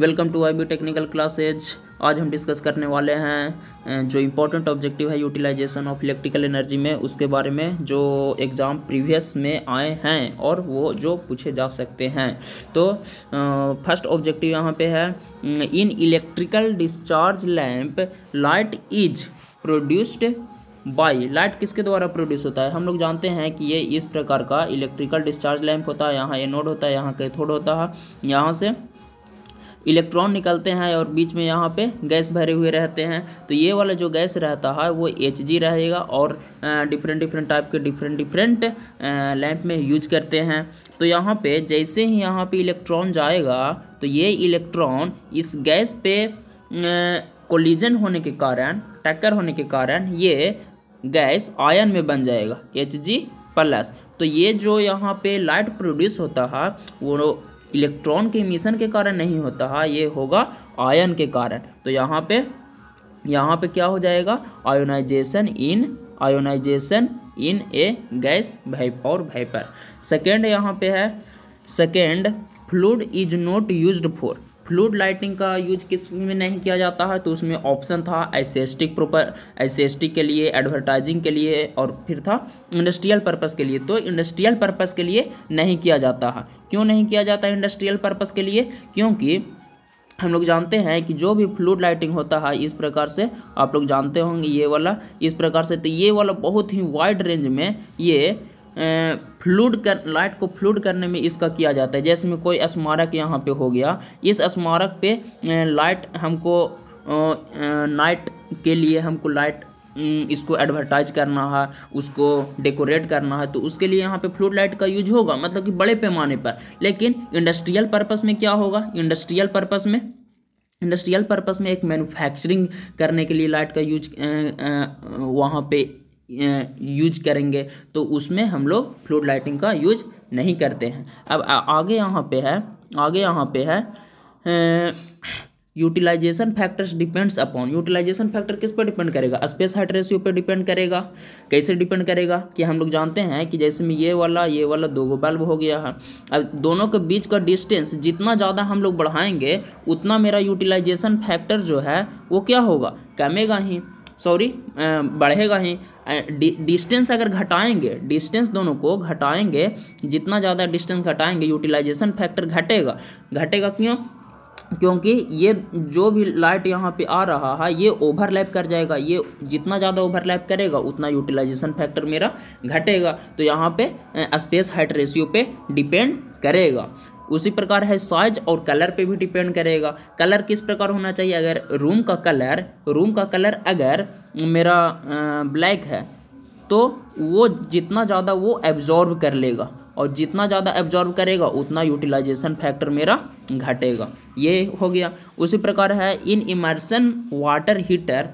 Welcome to IB technical classes. आज हम discuss करने वाले हैं जो इम्पोर्टेंट ऑब्जेक्टिव है यूटिलाइजेशन ऑफ इलेक्ट्रिकल एनर्जी में, उसके बारे में जो एग्ज़ाम प्रीवियस में आए हैं और वो जो पूछे जा सकते हैं। तो फर्स्ट ऑब्जेक्टिव यहाँ पे है, in electrical discharge lamp light is produced by. Light किसके द्वारा प्रोड्यूस होता है? हम लोग जानते हैं कि ये इस प्रकार का इलेक्ट्रिकल डिस्चार्ज लैम्प होता है, यहाँ एनोड होता है, यहाँ कैथोड होता है, यहाँ से इलेक्ट्रॉन निकलते हैं और बीच में यहाँ पे गैस भरे हुए रहते हैं। तो ये वाला जो गैस रहता है वो Hg रहेगा और डिफरेंट टाइप के डिफरेंट लैंप में यूज करते हैं। तो यहाँ पे जैसे ही यहाँ पे इलेक्ट्रॉन जाएगा तो ये इलेक्ट्रॉन इस गैस पे कोलिजन होने के कारण, टक्कर होने के कारण ये गैस आयन में बन जाएगा Hg+। तो ये जो यहाँ पे लाइट प्रोड्यूस होता है वो इलेक्ट्रॉन के एमिशन के कारण नहीं होता है, ये होगा आयन के कारण। तो यहाँ पे क्या हो जाएगा? आयोनाइजेशन इन ए गैस और वेपर। सेकेंड यहाँ पे है, second fluid is not used for. Fluid lighting का यूज किस में नहीं किया जाता है? तो उसमें ऑप्शन था एसेस्टिक के लिए, एडवर्टाइजिंग के लिए और फिर था इंडस्ट्रियल पर्पस के लिए। तो इंडस्ट्रियल पर्पस के लिए नहीं किया जाता है। क्यों नहीं किया जाता है इंडस्ट्रियल पर्पस के लिए? क्योंकि हम लोग जानते हैं कि जो भी फ्लूइड लाइटिंग होता है इस प्रकार से, आप लोग जानते होंगे ये वाला इस प्रकार से। तो ये वाला बहुत ही वाइड रेंज में ये लाइट को फ्लूड करने में इसका किया जाता है। जैसे में कोई स्मारक यहाँ पे हो गया, इस स्मारक पे लाइट हमको नाइट के लिए हमको लाइट इसको एडवर्टाइज करना है, उसको डेकोरेट करना है, तो उसके लिए यहाँ पे फ्लूड लाइट का यूज होगा, मतलब कि बड़े पैमाने पर। लेकिन इंडस्ट्रियल पर्पस में क्या होगा? इंडस्ट्रियल पर्पस में एक मैन्युफैक्चरिंग करने के लिए लाइट का यूज वहाँ पे यूज करेंगे, तो उसमें हम लोग फ्लूइड लाइटिंग का यूज नहीं करते हैं। अब आगे यहाँ पे है utilisation factors depends upon. Utilisation factor किस पर डिपेंड करेगा? स्पेस हाइट रेशियो पर डिपेंड करेगा। कैसे डिपेंड करेगा? कि हम लोग जानते हैं कि जैसे में ये वाला दो बल्ब हो गया है, अब दोनों के बीच का डिस्टेंस जितना ज़्यादा हम लोग बढ़ाएंगे उतना मेरा यूटिलाइजेशन फैक्टर जो है वो क्या होगा? बढ़ेगा ही। डिस्टेंस अगर घटाएंगे, डिस्टेंस दोनों को घटाएंगे, जितना ज़्यादा डिस्टेंस घटाएंगे यूटिलाइजेशन फैक्टर घटेगा। क्यों? क्योंकि ये जो भी लाइट यहाँ पे आ रहा है ये ओवरलैप कर जाएगा, ये जितना ज़्यादा ओवरलैप करेगा उतना यूटिलाइजेशन फैक्टर मेरा घटेगा। तो यहाँ पे स्पेस हाइट रेशियो पे डिपेंड करेगा। उसी प्रकार है साइज और कलर पे भी डिपेंड करेगा। कलर किस प्रकार होना चाहिए? अगर रूम का कलर अगर मेरा ब्लैक है तो वो जितना ज़्यादा वो एब्जॉर्ब कर लेगा, और जितना ज़्यादा एब्जॉर्ब करेगा उतना यूटिलाइजेशन फैक्टर मेरा घटेगा। ये हो गया। उसी प्रकार है in immersion water heater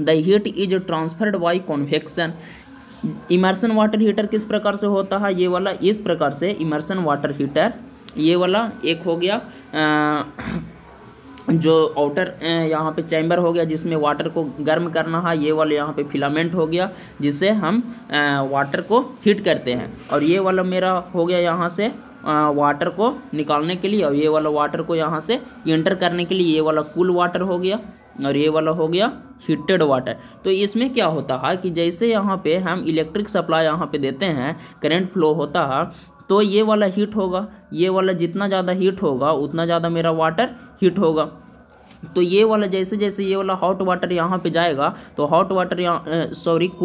the heat is transferred by convection. Immersion water heater किस प्रकार से होता है? ये वाला इस प्रकार से इमर्सन वाटर हीटर, ये वाला एक हो गया जो आउटर यहाँ पे चैम्बर हो गया जिसमें वाटर को गर्म करना है, ये वाला यहाँ पे फिलामेंट हो गया जिससे हम वाटर को हीट करते हैं, और ये वाला मेरा हो गया यहाँ से वाटर को निकालने के लिए, और ये वाला वाटर को यहाँ से एंटर करने के लिए, ये वाला कूल वाटर हो गया और ये वाला हो गया हीटेड वाटर। तो इसमें क्या होता है कि जैसे यहाँ पे हम इलेक्ट्रिक सप्लाई यहाँ पे देते हैं, करंट फ्लो होता है, तो ये वाला हीट होगा, ये वाला जितना ज़्यादा हीट होगा उतना ज़्यादा मेरा वाटर हीट होगा। तो ये वाला जैसे जैसे ये वाला हॉट वाटर यहाँ पे जाएगा तो कूल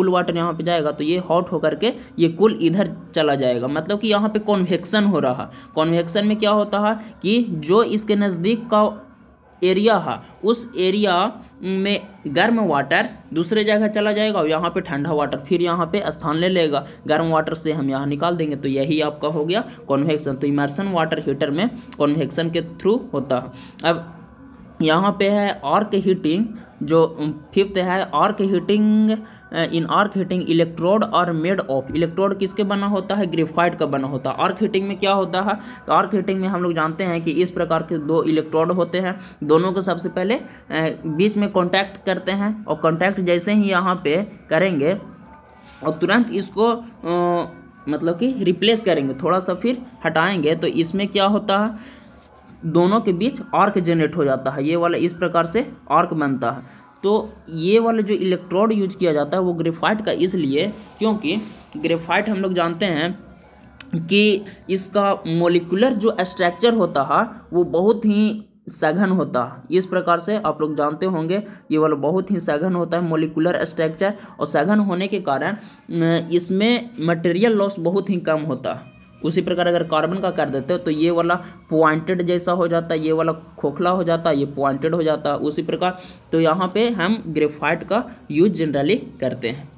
वाटर यहाँ पे जाएगा तो ये हॉट होकर के ये कूल इधर चला जाएगा, मतलब कि यहाँ पे कॉन्वेक्शन हो रहा। कॉन्वेक्शन में क्या होता है कि जो इसके नज़दीक का एरिया है उस एरिया में गर्म वाटर दूसरे जगह चला जाएगा और यहाँ पे ठंडा वाटर फिर यहाँ पे स्थान ले लेगा, गर्म वाटर से हम यहाँ निकाल देंगे। तो यही आपका हो गया कॉन्वेक्शन। तो इमर्सन वाटर हीटर में कॉन्वेक्शन के थ्रू होता है। अब यहाँ पे है आर्क हीटिंग, जो फिफ्थ है arc heating. In arc heating electrode are made of. Electrode किसके बना होता है? ग्रेफाइट का बना होता है। आर्क हीटिंग में क्या होता है? आर्क हीटिंग में हम लोग जानते हैं कि इस प्रकार के दो इलेक्ट्रोड होते हैं, दोनों को सबसे पहले बीच में कॉन्टैक्ट करते हैं, और कॉन्टैक्ट जैसे ही यहाँ पे करेंगे और तुरंत इसको मतलब कि रिप्लेस करेंगे, थोड़ा सा फिर हटाएँगे। तो इसमें क्या होता है दोनों के बीच आर्क जनरेट हो जाता है, ये वाला इस प्रकार से आर्क बनता है। तो ये वाला जो इलेक्ट्रोड यूज किया जाता है वो ग्रेफाइट का, इसलिए क्योंकि ग्रेफाइट हम लोग जानते हैं कि इसका मॉलिक्यूलर जो स्ट्रक्चर होता है वो बहुत ही सघन होता है, इस प्रकार से आप लोग जानते होंगे ये वाला बहुत ही सघन होता है मॉलिक्यूलर स्ट्रक्चर, और सघन होने के कारण इसमें मटेरियल लॉस बहुत ही कम होता है। उसी प्रकार अगर कार्बन का कर देते हो तो ये वाला पॉइंटेड जैसा हो जाता है, ये वाला खोखला हो जाता है, ये पॉइंटेड हो जाता है। उसी प्रकार तो यहाँ पे हम ग्रेफाइट का यूज जनरली करते हैं।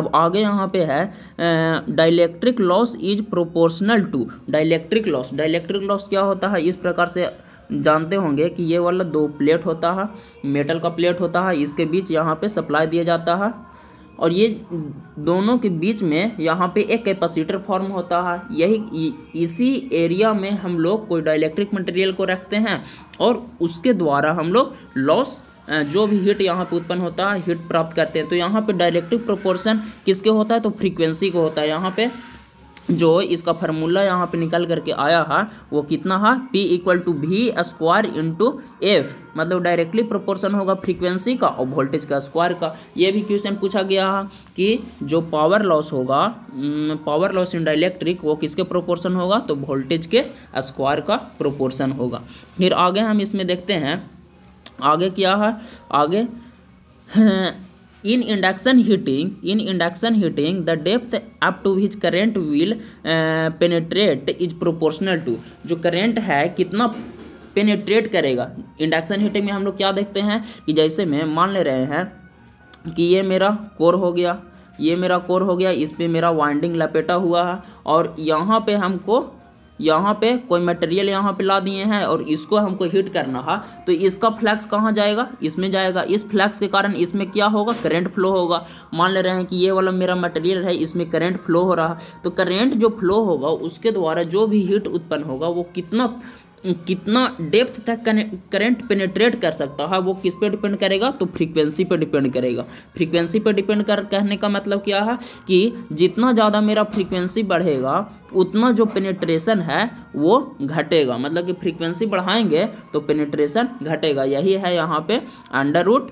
अब आगे यहाँ पे है dielectric loss is proportional to, dielectric loss, dielectric loss क्या होता है इस प्रकार से जानते होंगे कि ये वाला दो प्लेट होता है, मेटल का प्लेट होता है, इसके बीच यहाँ पे सप्लाई दिया जाता है और ये दोनों के बीच में यहाँ पे एक कैपेसिटर फॉर्म होता है। यही इसी एरिया में हम लोग कोई डाइलेक्ट्रिक मटेरियल को रखते हैं और उसके द्वारा हम लोग लॉस जो भी हीट यहाँ पे उत्पन्न होता है हीट प्राप्त करते हैं। तो यहाँ पे डायलेक्ट्रिक प्रोपोर्शन किसके होता है तो फ्रीक्वेंसी को होता है। यहाँ पे जो इसका फार्मूला यहाँ पे निकल करके आया है वो कितना है P = V² × F, मतलब डायरेक्टली प्रोपोर्शन होगा फ्रीक्वेंसी का और वोल्टेज का स्क्वायर का। ये भी क्वेश्चन पूछा गया है कि जो पावर लॉस होगा, पावर लॉस इन डाइलेक्ट्रिक, वो किसके प्रोपोर्शन होगा तो वोल्टेज के स्क्वायर का प्रोपोर्शन होगा। फिर आगे हम इसमें देखते हैं आगे क्या है, आगे in induction heating the depth up to which current will penetrate is proportional to, जो current है कितना penetrate करेगा। इंडक्शन हीटिंग में हम लोग क्या देखते हैं कि जैसे मैं मान ले रहे हैं कि ये मेरा कोर हो गया, ये मेरा कोर हो गया, इस पर मेरा वाइंडिंग लपेटा हुआ है और यहाँ पे हमको यहाँ पे कोई मटेरियल यहाँ पे ला दिए हैं और इसको हमको हीट करना है, तो इसका फ्लक्स कहाँ जाएगा, इसमें जाएगा। इस फ्लक्स के कारण इसमें क्या होगा करंट फ्लो होगा। मान ले रहे हैं कि ये वाला मेरा मटेरियल है, इसमें करंट फ्लो हो रहा, तो करंट जो फ्लो होगा उसके द्वारा जो भी हीट उत्पन्न होगा वो कितना डेप्थ तक करंट पेनिट्रेट कर सकता है वो किस पे डिपेंड करेगा तो फ्रीक्वेंसी पे डिपेंड करेगा। फ्रीक्वेंसी पे डिपेंड कर कहने का मतलब क्या है कि जितना ज़्यादा मेरा फ्रीक्वेंसी बढ़ेगा उतना जो पेनिट्रेशन है वो घटेगा, मतलब कि फ्रीक्वेंसी बढ़ाएंगे तो पेनिट्रेशन घटेगा। यही है यहाँ पे अंडर रूट,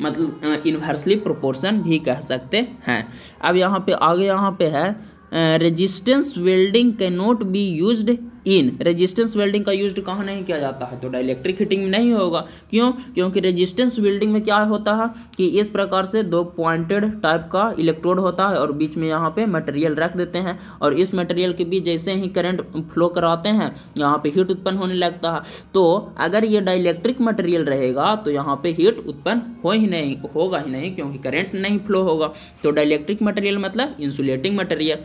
मतलब इन्वर्सली प्रोपोर्शन भी कह सकते हैं। अब यहाँ पे आगे यहाँ पे है resistance welding can not be used in, resistance welding का यूज कहाँ नहीं किया जाता है तो डाइलेक्ट्रिक हीटिंग में नहीं होगा। क्यों? क्योंकि रेजिस्टेंस वेल्डिंग में क्या होता है कि इस प्रकार से दो पॉइंटेड टाइप का इलेक्ट्रोड होता है और बीच में यहाँ पे मटेरियल रख देते हैं और इस मटेरियल के बीच जैसे ही करंट फ्लो कराते हैं यहाँ पे हीट उत्पन्न होने लगता है। तो अगर ये डाइलेक्ट्रिक मटेरियल रहेगा तो यहाँ पर हीट उत्पन्न होगा ही नहीं क्योंकि करंट नहीं फ्लो होगा। तो डाइलेक्ट्रिक मटेरियल मतलब इंसुलेटिंग मटेरियल,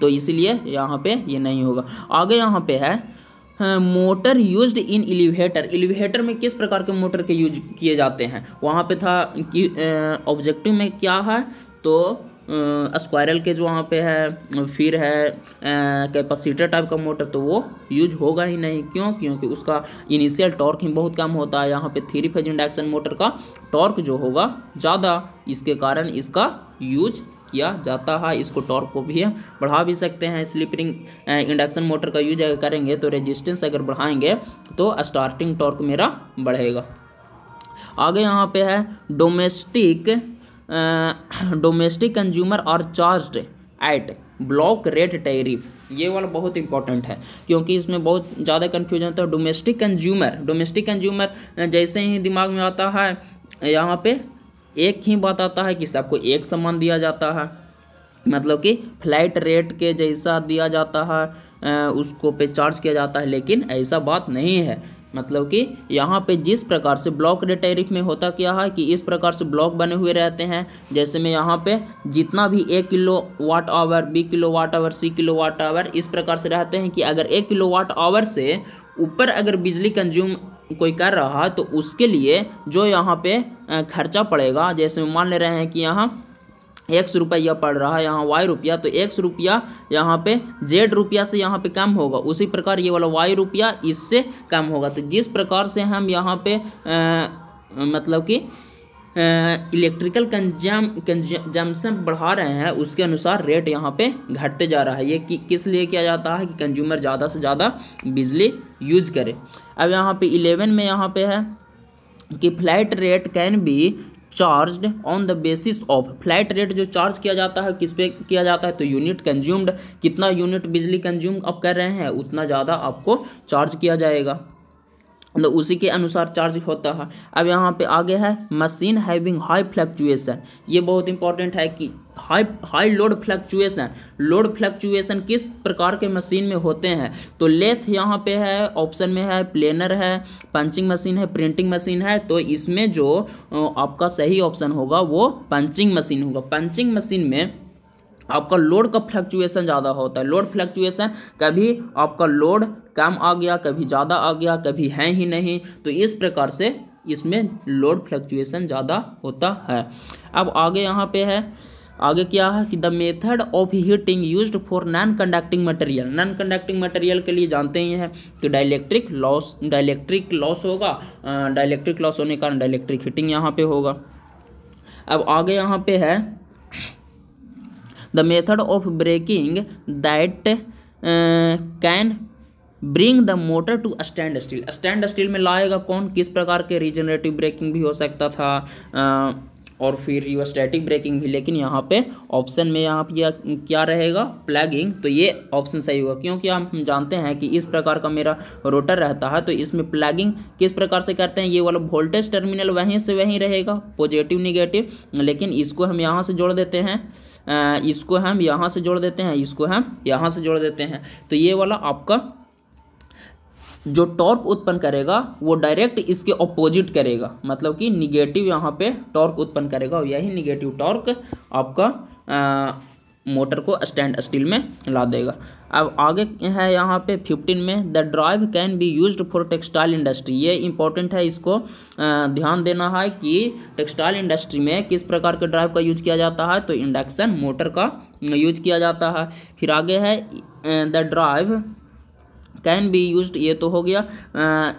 तो इसलिए यहाँ पे ये नहीं होगा। आगे यहाँ पे है motor used in elevator, elevator में किस प्रकार के मोटर के यूज किए जाते हैं वहाँ पे था कि ऑब्जेक्टिव में क्या है तो स्क्वायरल केज वहाँ पे है, फिर है कैपेसिटर टाइप का मोटर, तो वो यूज होगा ही नहीं। क्यों? क्योंकि उसका इनिशियल टॉर्क ही बहुत कम होता है। यहाँ पे 3 फेज इंडक्शन मोटर का टॉर्क जो होगा ज़्यादा, इसके कारण इसका यूज किया जाता है। इसको टॉर्क को भी बढ़ा भी सकते हैं, स्लिप रिंग इंडक्शन मोटर का यूज अगर करेंगे तो रेजिस्टेंस अगर बढ़ाएंगे तो स्टार्टिंग टॉर्क मेरा बढ़ेगा। आगे यहाँ पे है domestic consumer are charged at block rate tariff, ये वाला बहुत इंपॉर्टेंट है क्योंकि इसमें बहुत ज़्यादा कन्फ्यूजन होता है। डोमेस्टिक कंज्यूमर जैसे ही दिमाग में आता है यहाँ पे एक ही बात आता है कि सबको एक समान दिया जाता है, मतलब कि फ्लैट रेट के जैसा दिया जाता है, उसको पे चार्ज किया जाता है। लेकिन ऐसा बात नहीं है, मतलब कि यहाँ पे जिस प्रकार से ब्लॉक रेट टैरिफ में होता क्या है कि इस प्रकार से ब्लॉक बने हुए रहते हैं। जैसे मैं यहाँ पे जितना भी 1 kilowatt hour, 2 kilowatt hour, 3 kilowatt hour इस प्रकार से रहते हैं कि अगर 1 किलो वाट आवर से ऊपर अगर बिजली कंज्यूम कोई कर रहा है तो उसके लिए जो यहाँ पे खर्चा पड़ेगा, जैसे मान ले रहे हैं कि यहाँ ₹1 पड़ रहा है, यहाँ ₹Y, तो ₹X यहाँ पे Z से यहाँ पे कम होगा। उसी प्रकार ये वाला Y इससे कम होगा। तो जिस प्रकार से हम यहाँ पे मतलब कि इलेक्ट्रिकल कंजम्पशन बढ़ा रहे हैं उसके अनुसार रेट यहाँ पे घटते जा रहा है। ये किस लिए किया जाता है कि कंज्यूमर ज़्यादा से ज़्यादा बिजली यूज करे। अब यहाँ पे 11 में यहाँ पे है कि flat rate can be charged on the basis of. Flat rate जो चार्ज किया जाता है किस पे किया जाता है, तो यूनिट कंज्यूम्ड, कितना यूनिट बिजली कंज्यूम आप कर रहे हैं उतना ज़्यादा आपको चार्ज किया जाएगा, तो उसी के अनुसार चार्ज होता है। अब यहाँ पे आगे है मशीन हैविंग हाई फ्लक्चुएसन। ये बहुत इंपॉर्टेंट है कि high load fluctuation, load fluctuation किस प्रकार के मशीन में होते हैं, तो लेथ यहाँ पे है, ऑप्शन में है प्लेनर है, पंचिंग मशीन है, प्रिंटिंग मशीन है, तो इसमें जो आपका सही ऑप्शन होगा वो पंचिंग मशीन होगा। पंचिंग मशीन में आपका लोड का फ्लक्चुएसन ज़्यादा होता है। लोड फ्लक्चुएसन कभी आपका लोड कम आ गया, कभी ज़्यादा आ गया, कभी है ही नहीं, तो इस प्रकार से इसमें लोड फ्लक्चुएसन ज़्यादा होता है। अब आगे यहाँ पे है, आगे क्या है कि the method of heating used for non conducting material. Non conducting material के लिए जानते ही हैं कि डाइलेक्ट्रिक लॉस होगा, डाइलेक्ट्रिक लॉस होने के कारण डाइलेक्ट्रिक हीटिंग यहाँ पर होगा। अब आगे यहाँ पर है the method of braking that can bring the motor to stand still. Stand still में लाएगा कौन, किस प्रकार के रीजनरेटिव ब्रेकिंग भी हो सकता था और फिर रियोस्टैटिक ब्रेकिंग भी, लेकिन यहाँ पे ऑप्शन में यहाँ पे क्या रहेगा, प्लगिंग, तो ये ऑप्शन सही होगा क्योंकि हम जानते हैं कि इस प्रकार का मेरा रोटर रहता है तो इसमें प्लगिंग किस प्रकार से करते हैं, ये वाला वोल्टेज टर्मिनल वहीं से वहीं रहेगा, पॉजिटिव निगेटिव, लेकिन इसको हम यहाँ से जोड़ देते हैं, इसको हम यहाँ से जोड़ देते हैं, इसको हम यहाँ से जोड़ देते हैं, तो ये वाला आपका जो टॉर्क उत्पन्न करेगा वो डायरेक्ट इसके ऑपोजिट करेगा, मतलब कि निगेटिव यहाँ पे टॉर्क उत्पन्न करेगा और यही निगेटिव टॉर्क आपका मोटर को स्टैंड स्टिल में ला देगा। अब आगे है यहाँ पे 15 में the drive can be used for textile industry. ये इंपॉर्टेंट है, इसको ध्यान देना है कि टेक्सटाइल इंडस्ट्री में किस प्रकार के ड्राइव का यूज किया जाता है, तो इंडक्शन मोटर का यूज किया जाता है। फिर आगे है the drive can be used, ये तो हो गया,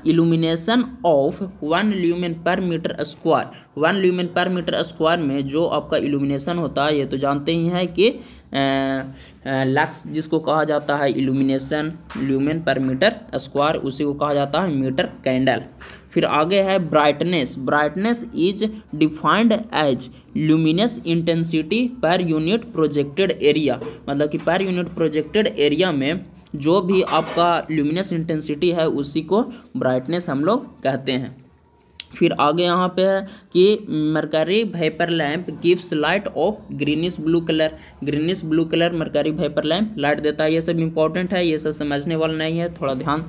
illumination of 1 lumen per metre square. 1 lumen per metre square में जो आपका इल्यूमिनेशन होता है ये तो जानते ही हैं कि लक्स जिसको कहा जाता है, illumination lumen per metre square उसी को कहा जाता है मीटर कैंडल। फिर आगे है brightness. Brightness is defined as luminous intensity per unit projected area, मतलब कि पर यूनिट प्रोजेक्टेड एरिया में जो भी आपका ल्यूमिनस इंटेंसिटी है उसी को ब्राइटनेस हम लोग कहते हैं। फिर आगे यहाँ पे है कि mercury vapour lamp gives light of greenish blue colour. Greenish blue colour mercury vapour lamp light देता है। ये सब इम्पोर्टेंट है, ये सब समझने वाला नहीं है, थोड़ा ध्यान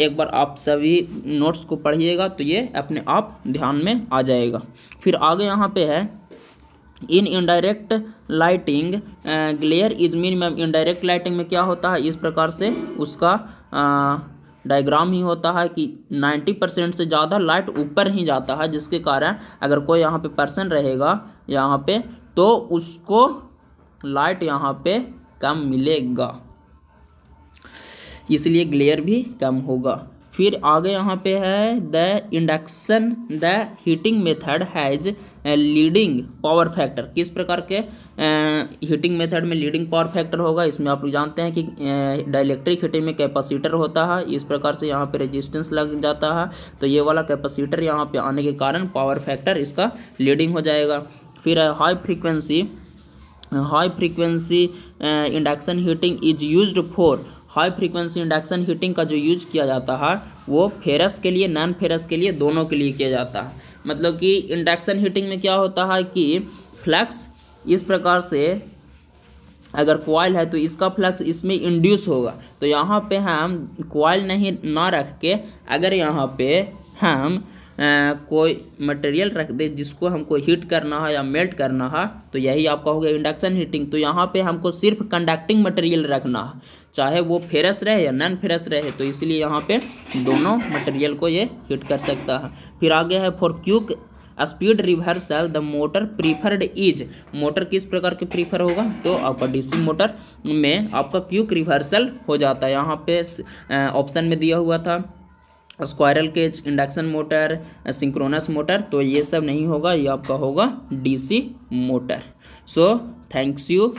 एक बार आप सभी नोट्स को पढ़िएगा तो ये अपने आप ध्यान में आ जाएगा। फिर आगे यहाँ पे है in indirect lighting glare is minimum. Indirect lighting में क्या होता है, इस प्रकार से उसका डायग्राम ही होता है कि 90% से ज़्यादा लाइट ऊपर ही जाता है, जिसके कारण अगर कोई यहाँ पे पर्सन रहेगा यहाँ पे तो उसको लाइट यहाँ पे कम मिलेगा, इसलिए ग्लेयर भी कम होगा। फिर आगे यहाँ पे है the induction the heating method has leading power factor. किस प्रकार के हीटिंग मेथड में लीडिंग पावर फैक्टर होगा, इसमें आप लोग जानते हैं कि डाइलेक्ट्रिक हीटिंग में कैपेसिटर होता है, इस प्रकार से यहाँ पे रेजिस्टेंस लग जाता है, तो ये वाला कैपेसिटर यहाँ पे आने के कारण पावर फैक्टर इसका लीडिंग हो जाएगा। फिर high frequency, high frequency induction heating is used for. High frequency induction heating का जो यूज किया जाता है वो फेरस के लिए, नॉन फेरस के लिए, दोनों के लिए किया जाता है। मतलब कि इंडक्शन हीटिंग में क्या होता है कि फ्लक्स इस प्रकार से, अगर कॉइल है तो इसका फ्लक्स इसमें इंड्यूस होगा, तो यहाँ पे हम कॉइल नहीं ना रख के अगर यहाँ पे हम कोई मटेरियल रख दे जिसको हमको हीट करना है या मेल्ट करना है, तो यही आपका हो गया इंडक्शन हीटिंग। तो यहाँ पे हमको सिर्फ कंडक्टिंग मटेरियल रखना है, चाहे वो फेरस रहे या नॉन फेरस रहे, तो इसलिए यहाँ पे दोनों मटेरियल को ये हीट कर सकता है। फिर आगे है for quick speed reversal the motor preferred is. Motor किस प्रकार के प्रीफर होगा, तो आपका डीसी मोटर में आपका क्यूक रिवर्सल हो जाता है, यहाँ पे ऑप्शन में दिया हुआ था squirrel cage, induction motor, synchronous motor, तो ये सब नहीं होगा, ये आपका होगा DC motor. So thanks you.